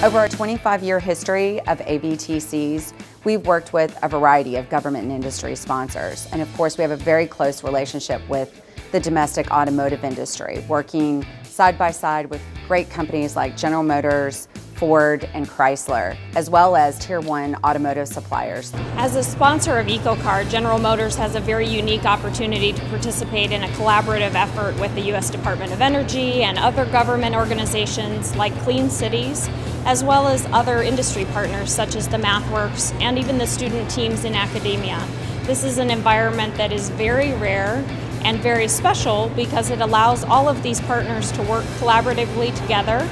Over our 25-year history of AVTCs, we've worked with a variety of government and industry sponsors. And of course, we have a very close relationship with the domestic automotive industry, working side by side with great companies like General Motors, Ford, and Chrysler, as well as Tier 1 automotive suppliers. As a sponsor of EcoCAR, General Motors has a very unique opportunity to participate in a collaborative effort with the U.S. Department of Energy and other government organizations like Clean Cities, as well as other industry partners such as the MathWorks and even the student teams in academia. This is an environment that is very rare and very special because it allows all of these partners to work collaboratively together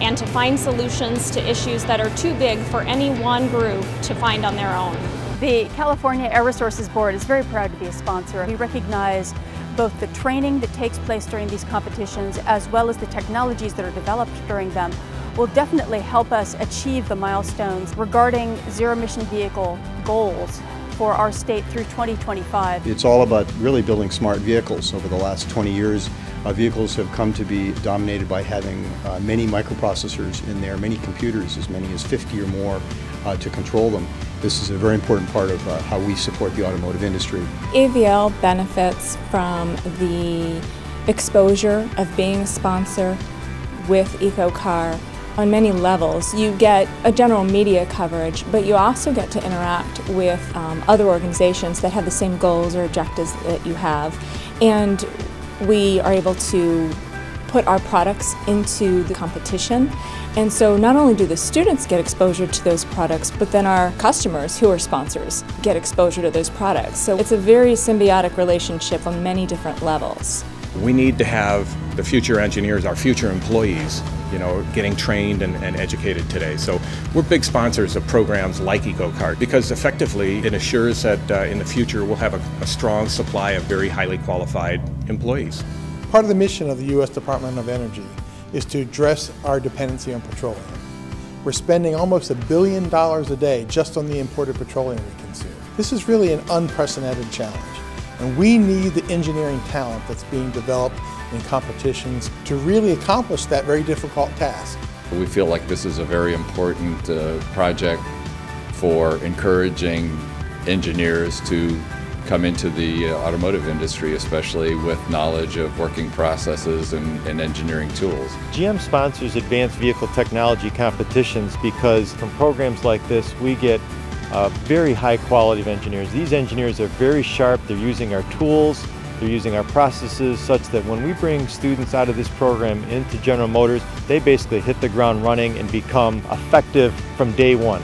and to find solutions to issues that are too big for any one group to find on their own. The California Air Resources Board is very proud to be a sponsor. We recognize both the training that takes place during these competitions as well as the technologies that are developed during them will definitely help us achieve the milestones regarding zero-emission vehicle goals for our state through 2025. It's all about really building smart vehicles. Over the last 20 years, vehicles have come to be dominated by having many microprocessors in there, many computers, as many as 50 or more to control them. This is a very important part of how we support the automotive industry. AVL benefits from the exposure of being a sponsor with EcoCAR on many levels. You get a general media coverage, but you also get to interact with other organizations that have the same goals or objectives that you have. And we are able to put our products into the competition. And so not only do the students get exposure to those products, but then our customers who are sponsors get exposure to those products. So it's a very symbiotic relationship on many different levels. We need to have the future engineers, our future employees, you know, getting trained and educated today. So we're big sponsors of programs like EcoCAR because effectively it assures that in the future we'll have a strong supply of very highly qualified employees. Part of the mission of the U.S. Department of Energy is to address our dependency on petroleum. We're spending almost $1 billion a day just on the imported petroleum we consume. This is really an unprecedented challenge. And we need the engineering talent that's being developed in competitions to really accomplish that very difficult task. We feel like this is a very important project for encouraging engineers to come into the automotive industry, especially with knowledge of working processes and engineering tools. GM sponsors advanced vehicle technology competitions because from programs like this we get very high quality of engineers. These engineers are very sharp. They're using our tools, they're using our processes, such that when we bring students out of this program into General Motors, they basically hit the ground running and become effective from day one.